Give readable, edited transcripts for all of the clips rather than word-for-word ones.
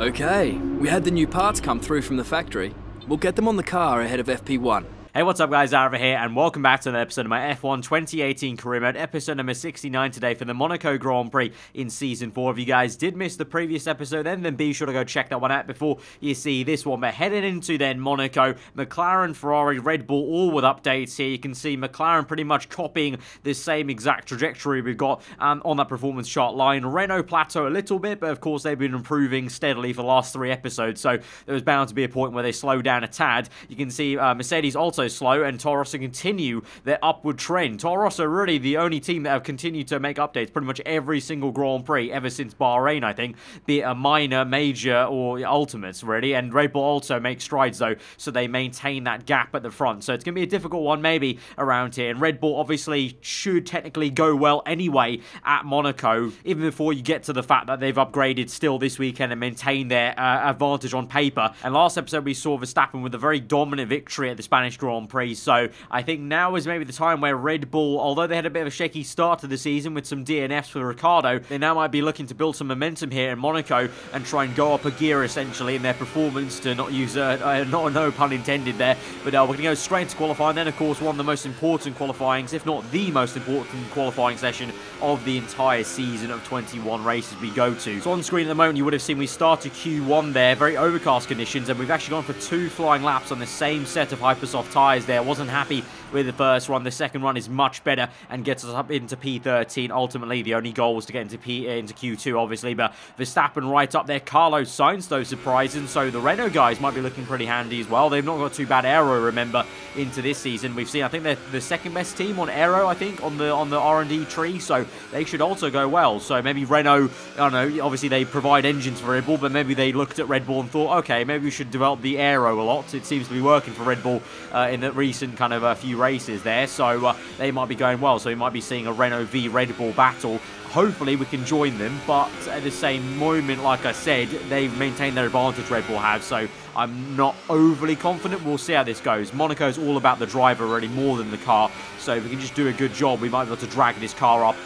Okay, we had the new parts come through from the factory. We'll get them on the car ahead of FP1. Hey, what's up guys, aarava here, and welcome back to another episode of my F1 2018 career mode, episode number 69 today for the Monaco Grand Prix in Season 4. If you guys did miss the previous episode then be sure to go check that one out before you see this one. But heading into then Monaco, McLaren, Ferrari, Red Bull, all with updates here. You can see McLaren pretty much copying the same exact trajectory we've got on that performance chart line. Renault plateau a little bit, but of course they've been improving steadily for the last three episodes, so there was bound to be a point where they slow down a tad. You can see Mercedes also slow, and Toro Rosso continue their upward trend. Toro Rosso really the only team that have continued to make updates pretty much every single Grand Prix ever since Bahrain, I think, be it a minor, major, or ultimates, really. And Red Bull also make strides, though, so they maintain that gap at the front. So it's going to be a difficult one, maybe, around here. And Red Bull obviously should technically go well anyway at Monaco, even before you get to the fact that they've upgraded still this weekend and maintained their advantage on paper. And last episode, we saw Verstappen with a very dominant victory at the Spanish Grand Prix, so I think now is maybe the time where Red Bull, although they had a bit of a shaky start to the season with some DNFs for Ricciardo, they now might be looking to build some momentum here in Monaco and try and go up a gear essentially in their performance, to not use no pun intended there, but we're going to go straight into qualifying, then of course one of the most important qualifyings, if not the most important qualifying session of the entire season of 21 races we go to. So on screen at the moment you would have seen we started Q1 there, very overcast conditions, and we've actually gone for two flying laps on the same set of Hypersoft tyres there. Wasn't happy with the first run. The second run is much better and gets us up into P13. Ultimately, the only goal was to get into Q2, obviously, but Verstappen right up there. Carlos Sainz, though, surprising. So the Renault guys might be looking pretty handy as well. They've not got too bad aero, remember, into this season. We've seen, I think, they're the second best team on aero, I think, on the R&D tree, so they should also go well. So maybe Renault, I don't know, obviously they provide engines for Red Bull, but maybe they looked at Red Bull and thought, okay, maybe we should develop the aero a lot. It seems to be working for Red Bull in the recent kind of a few races there, so they might be going well, so we might be seeing a Renault v Red Bull battle. Hopefully we can join them, but at the same moment, like I said, they've maintained their advantage, Red Bull have, so I'm not overly confident. We'll see how this goes. Monaco's all about the driver really more than the car, so if we can just do a good job, we might be able to drag this car up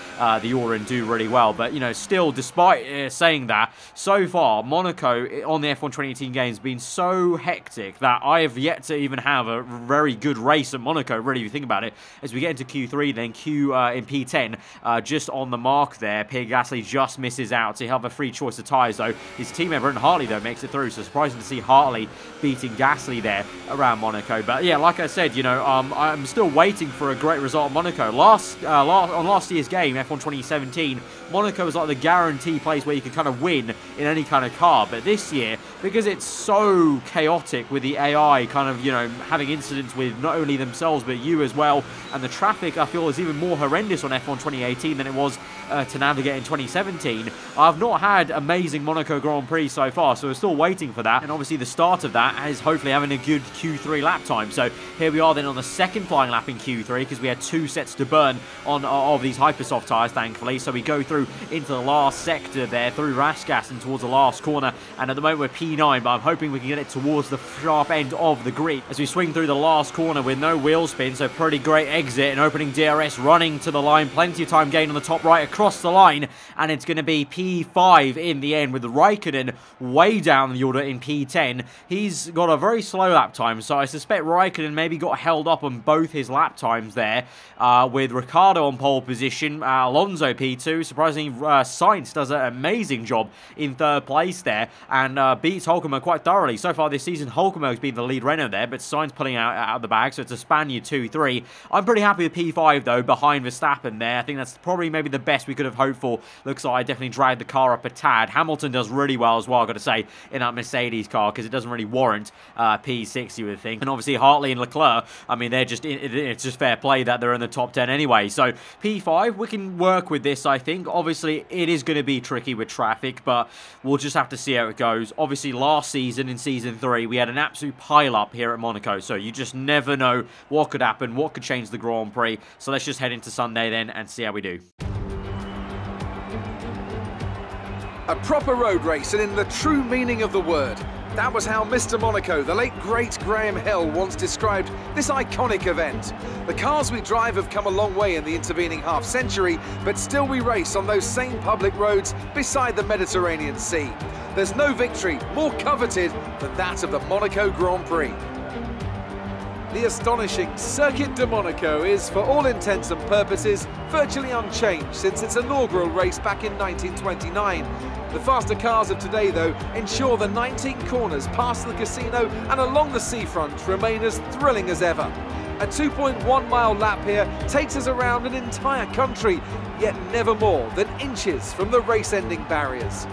the order and do really well. But, you know, still, despite saying that, so far, Monaco on the F1 2018 game has been so hectic that I have yet to even have a very good race at Monaco, really, if you think about it. As we get into Q3, then in P10, just on the mark there, Pierre Gasly just misses out. So he'll have a free choice of tyres, though. His teammate Brendon Hartley, though, makes it through. So surprising to see Hartley beating Gasly there around Monaco. But yeah, like I said, you know, I'm still waiting for a great result at Monaco. On last year's game, F1 2017, Monaco was like the guarantee place where you could kind of win in any kind of car. But this year, because it's so chaotic with the AI kind of, you know, having incidents with not only themselves but you as well, and the traffic I feel is even more horrendous on F1 2018 than it was to navigate in 2017. I've not had amazing Monaco Grand Prix so far, so we're still waiting for that. And obviously the start of that is hopefully having a good Q3 lap time. So here we are then on the second flying lap in Q3, because we had two sets to burn on of these Hypersoft tyres, thankfully. So we go through into the last sector there, through Raskas and towards the last corner. And at the moment we're P9, but I'm hoping we can get it towards the sharp end of the grid as we swing through the last corner with no wheel spin. So pretty great exit and opening DRS, running to the line, plenty of time gain on the top right across the line, and it's going to be P5 in the end, with Räikkönen way down the order in P10. He's got a very slow lap time, so I suspect Räikkönen maybe got held up on both his lap times there, with Ricciardo on pole position, Alonso P2, surprisingly Sainz does an amazing job in third place there, and beats Hülkenberg quite thoroughly. So far this season, Hülkenberg's been the lead Renault there, but Sainz pulling out of the bag, so it's a Spaniard 2-3. I'm pretty happy with P5 though, behind Verstappen there. I think that's probably maybe the best we could have hoped for. Looks like I definitely dragged the car up a tad. Hamilton does really well as well, I've got to say, in that Mercedes car, because it doesn't really warrant P6, you would think. And obviously Hartley and Leclerc, I mean, they're just, it's just fair play that they're in the top 10 anyway. So P5, we can work with this, I think. Obviously, it is going to be tricky with traffic, but we'll just have to see how it goes. Obviously, last season, in Season 3, we had an absolute pile-up here at Monaco, so you just never know what could happen, what could change the Grand Prix. So let's just head into Sunday then and see how we do. A proper road race, and in the true meaning of the word. That was how Mr. Monaco, the late great Graham Hill, once described this iconic event. The cars we drive have come a long way in the intervening half-century, but still we race on those same public roads beside the Mediterranean Sea. there's no victory more coveted than that of the Monaco Grand Prix. The astonishing Circuit de Monaco is, for all intents and purposes, virtually unchanged since its inaugural race back in 1929. The faster cars of today, though, ensure the 19 corners past the casino and along the seafront remain as thrilling as ever. A 2.1-mile lap here takes us around an entire country, yet never more than inches from the race-ending barriers.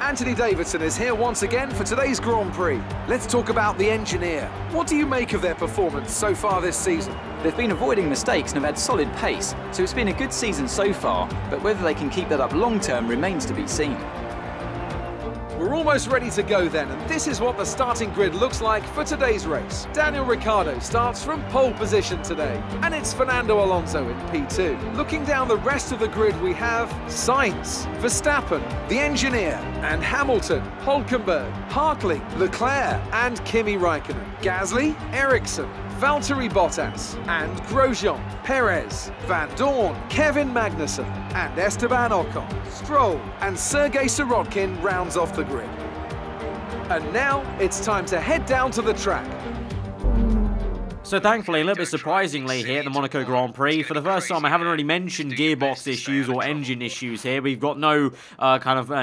Anthony Davidson is here once again for today's Grand Prix. Let's talk about the engineer. What do you make of their performance so far this season? They've been avoiding mistakes and have had solid pace, so it's been a good season so far, but whether they can keep that up long-term remains to be seen. We're almost ready to go then, and this is what the starting grid looks like for today's race. Daniel Ricciardo starts from pole position today, and it's Fernando Alonso in P2. Looking down the rest of the grid, we have Sainz, Verstappen, the engineer, and Hamilton, Hülkenberg, Hartley, Leclerc, and Kimi Räikkönen, Gasly, Ericsson, Valtteri Bottas, and Grosjean, Perez, Vandoorne, Kevin Magnussen, and Esteban Ocon. Stroll and Sergei Sirotkin rounds off the grid. And now it's time to head down to the track. So thankfully, a little bit surprisingly here at the Monaco Grand Prix, for the first time I haven't really mentioned gearbox issues or engine issues here. We've got no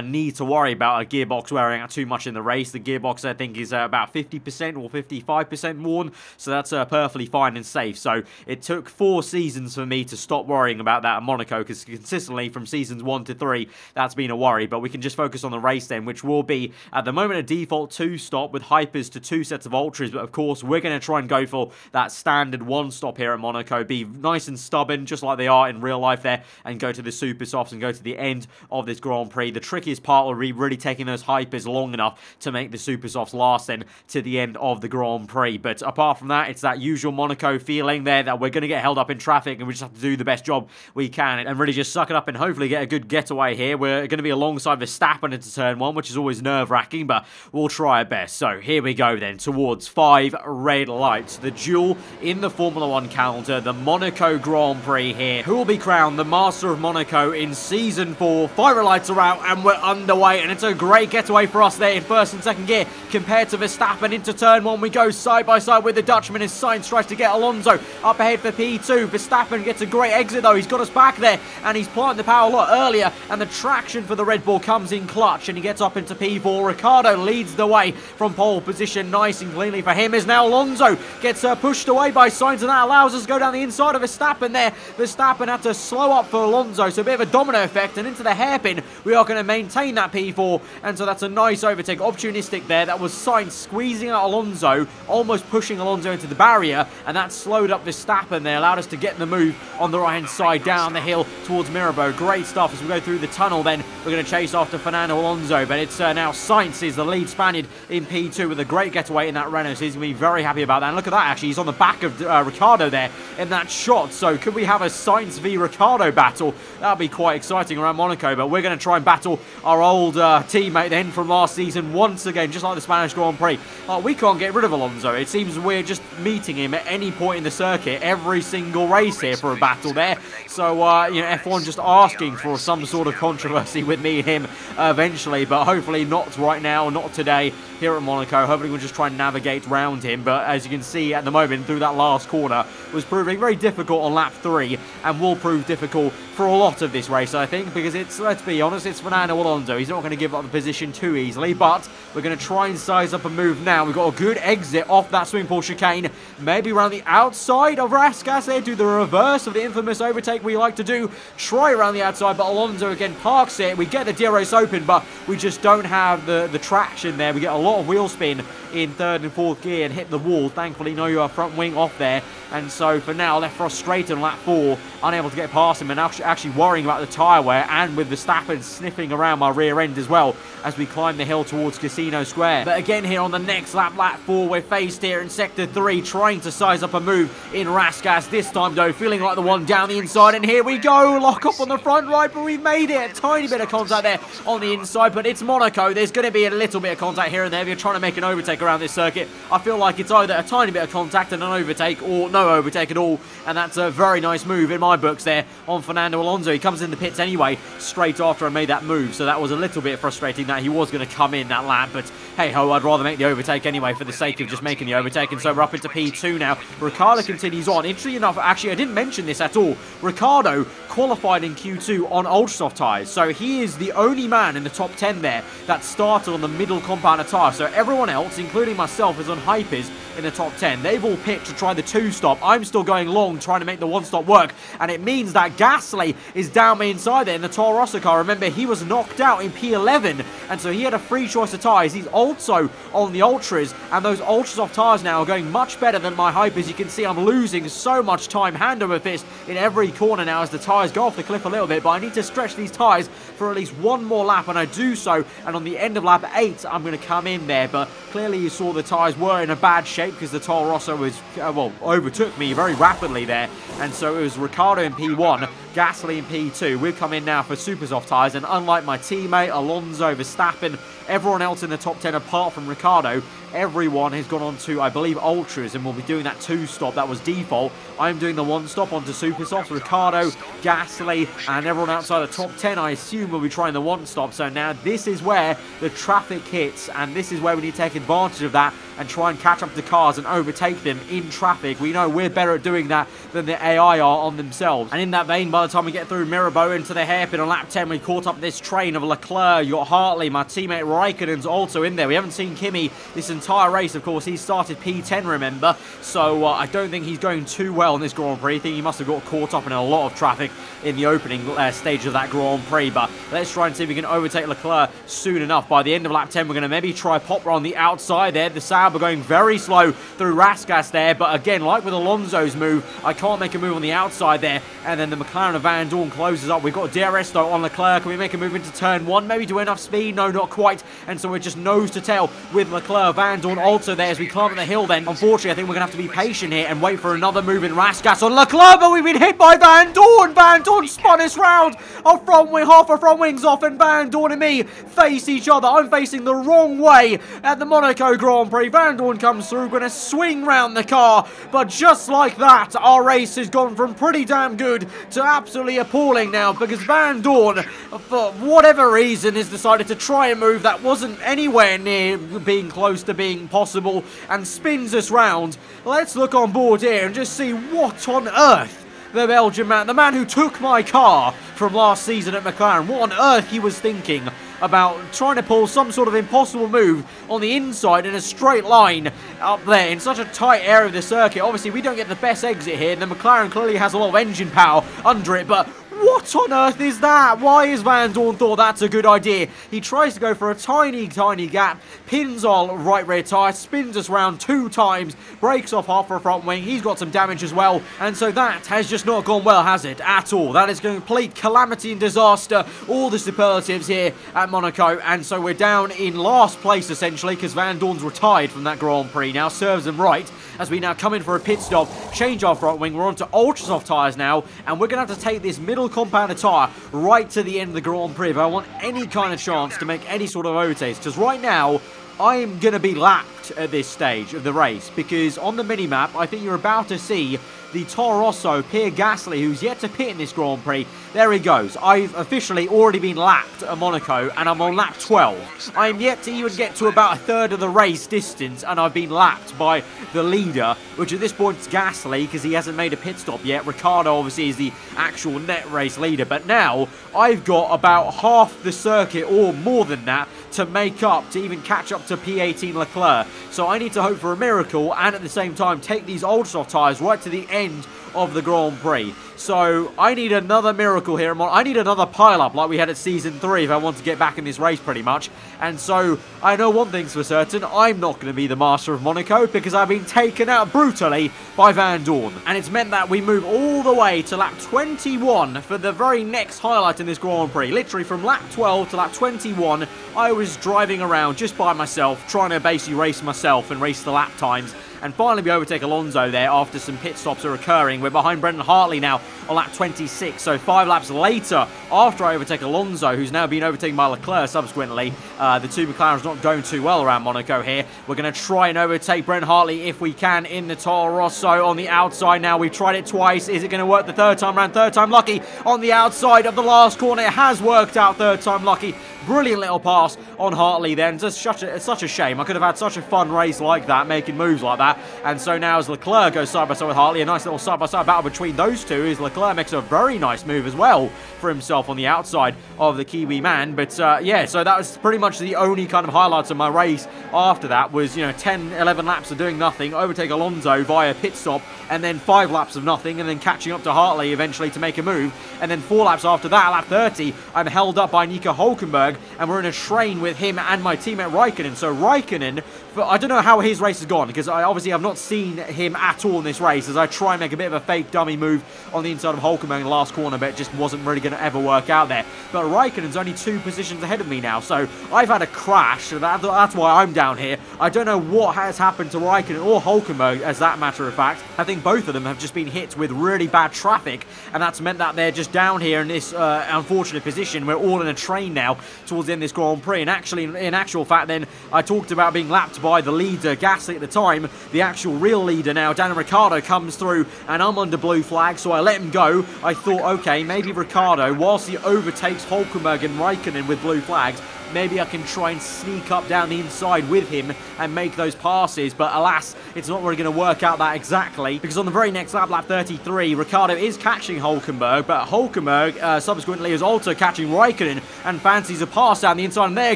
need to worry about a gearbox wearing out too much in the race. The gearbox, I think, is about 50% or 55% worn, so that's perfectly fine and safe. So it took 4 seasons for me to stop worrying about that at Monaco, because consistently from seasons 1 to 3, that's been a worry. But we can just focus on the race then, which will be, at the moment, a default 2-stop with hypers to 2 sets of ultras. But of course, we're going to try and go for that standard 1-stop here at Monaco, be nice and stubborn, just like they are in real life there, and go to the super softs and go to the end of this Grand Prix. The trickiest part will be really taking those hypers long enough to make the super softs last then to the end of the Grand Prix. But apart from that, it's that usual Monaco feeling there that we're going to get held up in traffic and we just have to do the best job we can and really just suck it up and hopefully get a good getaway here. We're going to be alongside Verstappen into turn 1, which is always nerve-wracking, but we'll try our best. So here we go then, towards 5 red lights. The dual in the Formula 1 calendar, the Monaco Grand Prix here. Who will be crowned the Master of Monaco in Season 4? Fire lights are out and we're underway, and it's a great getaway for us there in first and second gear compared to Verstappen. Into turn 1 we go, side by side with the Dutchman as Sainz tries to get Alonso up ahead for P2. Verstappen gets a great exit though, he's got us back there and he's planted the power a lot earlier, and the traction for the Red Bull comes in clutch and he gets up into P4. Ricciardo leads the way from pole position nice and cleanly for him, as now Alonso gets pushed away by Sainz, and that allows us to go down the inside of Verstappen there. Verstappen had to slow up for Alonso, so a bit of a domino effect, and into the hairpin we are going to maintain that P4, and so that's a nice overtake, opportunistic there. That was Sainz squeezing out Alonso, almost pushing Alonso into the barrier, and that slowed up Verstappen there, allowed us to get the move on the right hand side down the hill towards Mirabeau. Great stuff as we go through the tunnel then. We're going to chase after Fernando Alonso, but it's now Sainz is the lead Spaniard in P2 with a great getaway in that Renault, so he's going to be very happy about that. And look at that, actually, he's on the back of Ricciardo there in that shot. So could we have a Sainz v Ricciardo battle? That would be quite exciting around Monaco, but we're going to try and battle our old teammate then from last season once again, just like the Spanish Grand Prix. We can't get rid of Alonso. It seems we're just meeting him at any point in the circuit, every single race here for a battle there. So, you know, F1 just asking for some sort of controversy with me and him eventually, but hopefully not right now, not today here at Monaco. Hopefully we'll just try and navigate round him, but as you can see at the moment through that last corner was proving very difficult on lap 3 and will prove difficult for a lot of this race, I think, because it's, let's be honest, it's Fernando Alonso. He's not going to give up the position too easily, but we're going to try and size up a move now. We've got a good exit off that swimming pool chicane, maybe around the outside of Raskas there, do the reverse of the infamous overtake we like to do, try around the outside, but Alonso again parks it. We get the DRS open, but we just don't have the traction there. We get a lot of wheel spin in 3rd and 4th gear and hit the wall. Thankfully, no front wing off there. And so for now, they're frustrated on lap 4, unable to get past him, and actually worrying about the tyre wear, and with Verstappen sniffing around my rear end as well as we climb the hill towards Casino Square. But again here on the next lap, lap 4, we're faced here in sector 3, trying to size up a move in Raskas. This time though, feeling like the one down the inside, and here we go, lock up on the front right, but we've made it. A tiny bit of contact there on the inside, but it's Monaco. There's going to be a little bit of contact here and there. If you're trying to make an overtake around this circuit, I feel like it's either a tiny bit of contact extracted an overtake or no overtake at all, and that's a very nice move in my books there on Fernando Alonso. He comes in the pits anyway straight after I made that move, so that was a little bit frustrating that he was going to come in that lap, but hey ho, I'd rather make the overtake anyway for the sake of just making the overtake. And so we're up into P2 now. Ricciardo continues on. Interesting enough, actually I didn't mention this at all, Ricciardo qualified in Q2 on Ultrasoft tyres, so he is the only man in the top 10 there that started on the middle compound of tyres. So everyone else, including myself, is on Hypers in the top 10. They've all picked to try the two-stop. I'm still going long, trying to make the one-stop work, and it means that Gasly is down me inside there in the Toro Rosso car. Remember, he was knocked out in P11, and so he had a free choice of tyres. He's also on the Ultras, and those Ultrasoft tyres now are going much better than my Hypers. You can see I'm losing so much time hand over fist in every corner now as the tyres go off the cliff a little bit, but I need to stretch these tyres for at least one more lap, and I do so, and on the end of lap 8 I'm going to come in there. But clearly you saw the tyres were in a bad shape because the Toro Rosso was, well, overtook me very rapidly there, and so it was Ricciardo in P1, Gasly in P2. We've come in now for super soft tyres, and unlike my teammate Alonso, Verstappen, everyone else in the top 10 apart from Ricciardo, everyone has gone on to, I believe, Ultras, and will be doing that two-stop. That was default. I'm doing the one-stop onto Supersofts. Ricciardo, Gasly, and everyone outside the top 10, I assume, will be trying the one-stop. So now this is where the traffic hits, and this is where we need to take advantage of that and try and catch up the cars and overtake them in traffic. We know we're better at doing that than the AI are on themselves. And in that vein, by the time we get through Mirabeau into the hairpin on lap 10, we caught up this train of Leclerc. You got Hartley, my teammate Raikkonen's also in there. We haven't seen Kimi this entire race, of course. He started P10, remember, so I don't think he's going too well in this Grand Prix. I think he must have got caught up in a lot of traffic in the opening stage of that Grand Prix, but let's try and see if we can overtake Leclerc soon enough. By the end of lap 10, we're going to maybe try Popper on the outside there. The Sauber going very slow through Raskas there, but again, like with Alonso's move, I can't make a move on the outside there, and then the McLaren of Vandoorne closes up. We've got DRS though on Leclerc. Can we make a move into turn 1? Maybe do enough speed? No, not quite, and so we're just nose to tail with Leclerc. Vandoorne also there as we climb up the hill then. Unfortunately, I think we're going to have to be patient here and wait for another move in Raskas on Leclerc, but we've been hit by Vandoorne. Vandoorne spun us round. Our front wing, half our front wings off, and Vandoorne and me face each other. I'm facing the wrong way at the Monaco Grand Prix. Vandoorne comes through, going to swing round the car, but just like that, our race has gone from pretty damn good to absolutely appalling now, because Vandoorne, for whatever reason, has decided to try a move that wasn't anywhere near being close to being possible and spins us round. Let's look on board here and just see what on earth the Belgian man, the man who took my car from last season at McLaren, what on earth he was thinking about trying to pull some sort of impossible move on the inside in a straight line up there in such a tight area of the circuit. Obviously, we don't get the best exit here, and the McLaren clearly has a lot of engine power under it, but what on earth is that? Why is Vandoorne thought that's a good idea? He tries to go for a tiny, tiny gap, pins our right rear tyre, spins us round 2 times, breaks off half our front wing. He's got some damage as well, and so that has just not gone well, has it? At all. That is complete calamity and disaster, all the superlatives here at Monaco, and so we're down in last place, essentially, because Vandoorne's retired from that Grand Prix. Now serves him right, as we now come in for a pit stop, change our front wing. We're on to ultra-soft tyres now, and we're going to have to take this middle compound of tyre right to the end of the Grand Prix if I want any kind of chance to make any sort of overtakes, because right now I am going to be lapped at this stage of the race, because on the minimap I think you're about to see the Toro Rosso, Pierre Gasly, who's yet to pit in this Grand Prix. There he goes. I've officially already been lapped at Monaco, and I'm on lap 12. I am yet to even get to about a third of the race distance, and I've been lapped by the leader, which at this point is Gasly, because he hasn't made a pit stop yet. Ricciardo, obviously, is the actual net race leader, but now I've got about half the circuit, or more than that, to make up, to even catch up to P18 Leclerc. So I need to hope for a miracle, and at the same time, take these ultrasoft tyres right to the end of the Grand Prix. So I need another miracle here. I need another pile-up like we had at Season 3 if I want to get back in this race, pretty much. And so I know one thing's for certain. I'm not going to be the master of Monaco, because I've been taken out brutally by Vandoorne. And it's meant that we move all the way to lap 21 for the very next highlight in this Grand Prix. Literally from lap 12 to lap 21, I was driving around just by myself, trying to basically race myself and race the lap times. and finally we overtake Alonso there after some pit stops are occurring. We're behind Brendon Hartley now on lap 26, so 5 laps later after I overtake Alonso, who's now been overtaken by Leclerc subsequently. The two McLarens not going too well around Monaco here. We're going to try and overtake Brendon Hartley if we can in the Toro Rosso on the outside now. We've tried it twice. Is it going to work the third time round? Third time lucky on the outside of the last corner. It has worked out, third time lucky. Brilliant little pass on Hartley then. Just such a shame. I could have had such a fun race like that, making moves like that. And so now as Leclerc goes side by side with Hartley, a nice little side by side battle between those two, as Leclerc makes a very nice move as well for himself on the outside of the Kiwi man. But yeah, so that was pretty much the only kind of highlights of my race after that was, you know, 10, 11 laps of doing nothing, overtake Alonso via pit stop, and then 5 laps of nothing, and then catching up to Hartley eventually to make a move. And then 4 laps after that, lap 30, I'm held up by Nico Hülkenberg, and we're in a train with him and my teammate Raikkonen. So Raikkonen, I don't know how his race has gone, because I obviously have not seen him at all in this race, as I try and make a bit of a fake dummy move on the inside of Hülkenberg in the last corner, but it just wasn't really going to ever work out there. But Raikkonen's only 2 positions ahead of me now, so I've had a crash, and that's why I'm down here. I don't know what has happened to Raikkonen or Hülkenberg, as that matter of fact. I think both of them have just been hit with really bad traffic, and that's meant that they're just down here in this unfortunate position. We're all in a train now towards the end of this Grand Prix. And actually, in actual fact then, I talked about being lapped by the leader, Gasly, at the time. The actual real leader now, Daniel Ricciardo, comes through, and I'm under blue flag, so I let him go. I thought, okay, maybe Ricciardo, whilst he overtakes Hülkenberg and Raikkonen with blue flags, maybe I can try and sneak up down the inside with him and make those passes. But alas, it's not really going to work out that exactly, because on the very next lap, lap 33, Ricciardo is catching Hülkenberg, but Hülkenberg subsequently is also catching Raikkonen and fancies a pass down the inside. And there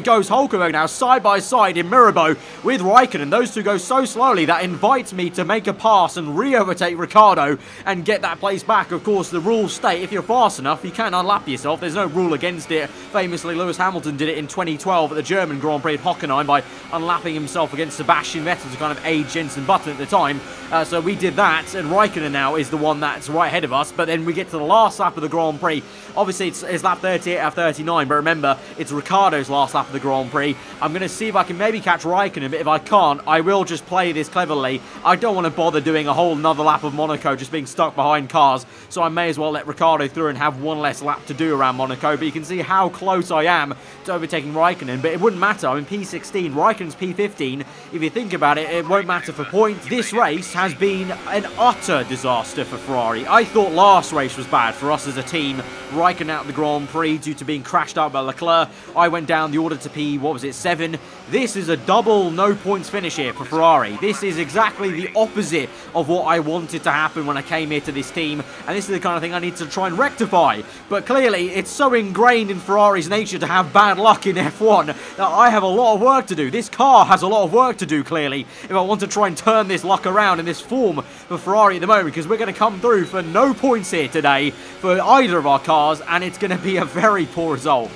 goes Hülkenberg now side by side in Mirabeau with Raikkonen. Those two go so slowly that invites me to make a pass and re-overtake Ricciardo and get that place back. Of course, the rules state if you're fast enough, you can unlap yourself. There's no rule against it. Famously, Lewis Hamilton did it in 2012 at the German Grand Prix at Hockenheim by unlapping himself against Sebastian Vettel to kind of aid Jenson Button at the time. So we did that, and Raikkonen now is the one that's right ahead of us. But then we get to the last lap of the Grand Prix. Obviously, it's lap 38 out of 39, but remember, it's Ricciardo's last lap of the Grand Prix. I'm going to see if I can maybe catch Raikkonen, but if I can't, I will just play this cleverly. I don't want to bother doing a whole nother lap of Monaco just being stuck behind cars, so I may as well let Ricciardo through and have one less lap to do around Monaco. But you can see how close I am to overtaking Raikkonen, but it wouldn't matter. I'm in P16, Raikkonen's P15. If you think about it, it won't matter for points. This race has been an utter disaster for Ferrari. I thought last race was bad for us as a team. Raikkonen out of the Grand Prix due to being crashed out by Leclerc. I went down the order to P7. This is a double no points finish here for Ferrari. This is exactly the opposite of what I wanted to happen when I came here to this team, and this is the kind of thing I need to try and rectify. But clearly, it's so ingrained in Ferrari's nature to have bad luck in F1 that I have a lot of work to do. This car has a lot of work to do, clearly, if I want to try and turn this luck around in this form for Ferrari at the moment, because we're going to come through for no points here today for either of our cars, and it's going to be a very poor result.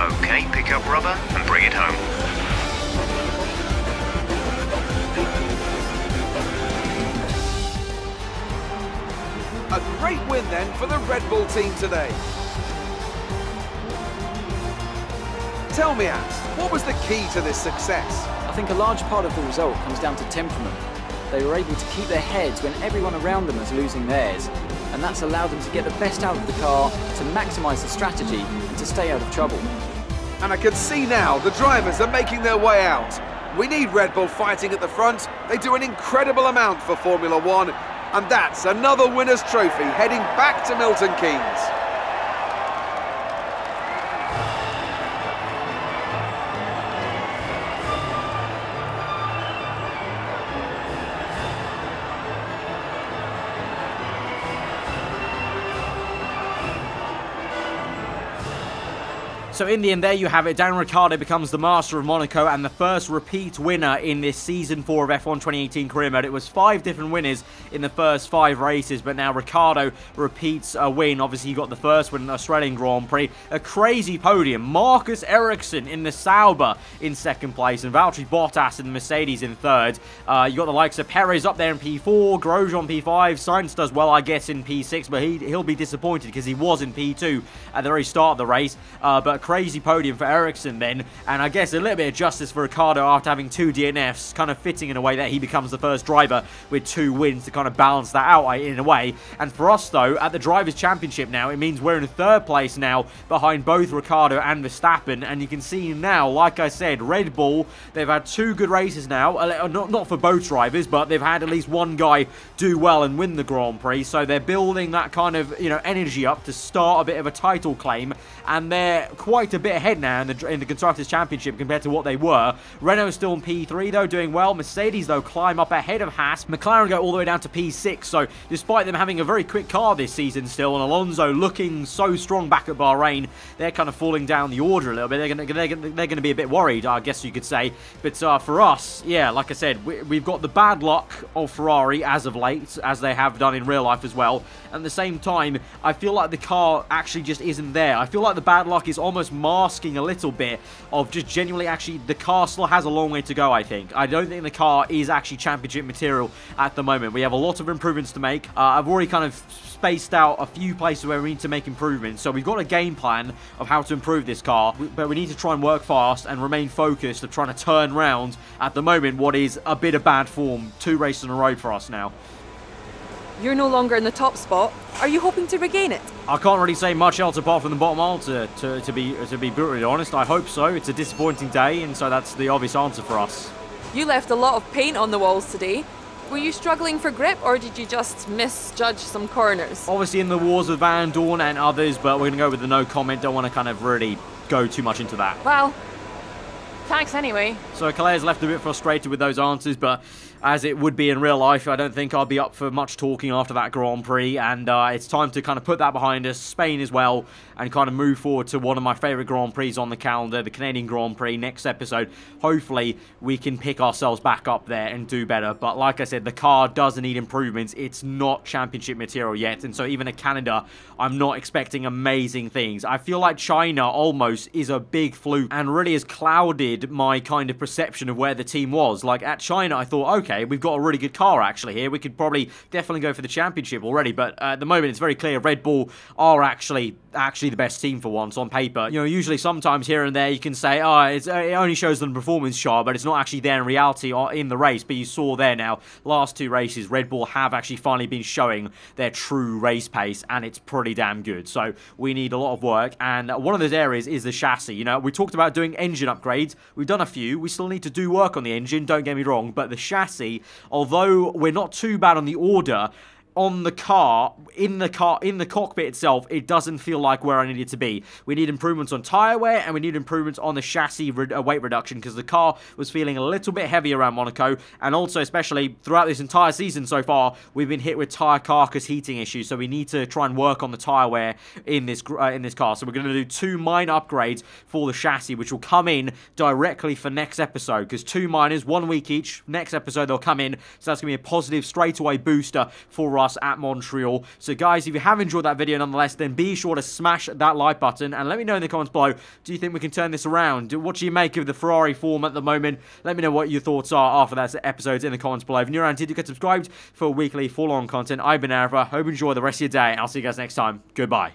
Okay, pick up rubber and bring it home. A great win then for the Red Bull team today. Tell me, Ant, what was the key to this success? I think a large part of the result comes down to temperament. They were able to keep their heads when everyone around them was losing theirs, and that's allowed them to get the best out of the car, to maximise the strategy and to stay out of trouble. And I can see now the drivers are making their way out. We need Red Bull fighting at the front. They do an incredible amount for Formula One, and that's another winner's trophy heading back to Milton Keynes. So in the end, there you have it. Daniel Ricciardo becomes the master of Monaco and the first repeat winner in this Season 4 of F1 2018 career mode. It was 5 different winners in the first 5 races, but now Ricciardo repeats a win. Obviously, he got the first win in the Australian Grand Prix. A crazy podium. Marcus Ericsson in the Sauber in second place, and Valtteri Bottas in the Mercedes in third. You got the likes of Perez up there in P4, Grosjean P5. Sainz does well, I guess, in P6, but he'll be disappointed because he was in P2 at the very start of the race. But crazy podium for Ericsson then, and I guess a little bit of justice for Ricciardo after having two DNFs, kind of fitting in a way that he becomes the first driver with two wins to kind of balance that out in a way. And for us though, at the Drivers' Championship now, it means we're in third place now behind both Ricciardo and Verstappen, and you can see now, like I said, Red Bull, they've had two good races now, not for both drivers, but they've had at least one guy do well and win the Grand Prix, so they're building that kind of, you know, energy up to start a bit of a title claim, and they're quite a bit ahead now in the Constructors' Championship compared to what they were. Renault still in P3 though, doing well. Mercedes though climb up ahead of Haas. McLaren go all the way down to P6, so despite them having a very quick car this season still, and Alonso looking so strong back at Bahrain, they're kind of falling down the order a little bit. They're going to be a bit worried, I guess you could say. But for us, yeah, like I said, we've got the bad luck of Ferrari as of late, as they have done in real life as well. At the same time, I feel like the car actually just isn't there. I feel like the bad luck is almost masking a little bit of just genuinely actually the car still has a long way to go, I think. I don't think the car is actually championship material at the moment. We have a lot of improvements to make. I've already kind of spaced out a few places where we need to make improvements, so we've got a game plan of how to improve this car, but we need to try and work fast and remain focused of trying to turn round at the moment what is a bit of bad form. Two races in a row for us now. You're no longer in the top spot. Are you hoping to regain it? I can't really say much else apart from the bottom half, to be brutally honest. I hope so. It's a disappointing day, and so that's the obvious answer for us. You left a lot of paint on the walls today. Were you struggling for grip, or did you just misjudge some corners? Obviously in the wars with Vandoorne and others, but we're going to go with the no comment. Don't want to kind of really go too much into that. Well, thanks anyway. So Calais left a bit frustrated with those answers, but as it would be in real life, I don't think I'll be up for much talking after that Grand Prix, and it's time to kind of put that behind us, Spain as well, and kind of move forward to one of my favourite Grand Prix on the calendar, the Canadian Grand Prix. Next episode, hopefully we can pick ourselves back up there and do better, but like I said, the car does need improvements. It's not championship material yet, and so even at Canada, I'm not expecting amazing things. I feel like China almost is a big fluke, and really has clouded my kind of perception of where the team was. Like at China, I thought, okay, we've got a really good car actually here. We could probably definitely go for the championship already, but at the moment it's very clear Red Bull are actually the best team for once on paper. You know, usually sometimes here and there you can say, oh, it only shows the performance chart, but it's not actually there in reality or in the race. But you saw there now, last two races, Red Bull have actually finally been showing their true race pace, and it's pretty damn good. So we need a lot of work, and one of those areas is the chassis. You know, we talked about doing engine upgrades. We've done a few. We still need to do work on the engine, don't get me wrong, but the chassis, although we're not too bad on the order, on the car, in the cockpit itself, it doesn't feel like where I need it to be. We need improvements on tyre wear, and we need improvements on the chassis weight reduction, because the car was feeling a little bit heavy around Monaco, and also especially throughout this entire season so far, we've been hit with tyre carcass heating issues, so we need to try and work on the tyre wear in this car. So we're going to do two minor upgrades for the chassis, which will come in directly for next episode, because two minors, 1 week each, next episode they'll come in, so that's going to be a positive straightaway booster for us at Montreal. So guys, if you have enjoyed that video nonetheless, then be sure to smash that like button and let me know in the comments below, do you think we can turn this around? What do you make of the Ferrari form at the moment? Let me know what your thoughts are after that episode in the comments below. If you're around, did you get subscribed for weekly full-on content? I've been aarava. Hope you enjoy the rest of your day, and I'll see you guys next time. Goodbye.